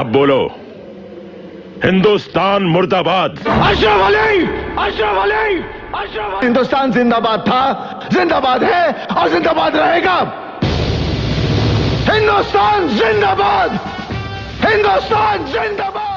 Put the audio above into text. अब बोलो, हिंदुस्तान मुर्दाबाद। अशरफ अली, अशरफ अली, अशरफ अली। हिंदुस्तान जिंदाबाद था, जिंदाबाद है और जिंदाबाद रहेगा। हिंदुस्तान जिंदाबाद, हिंदुस्तान जिंदाबाद।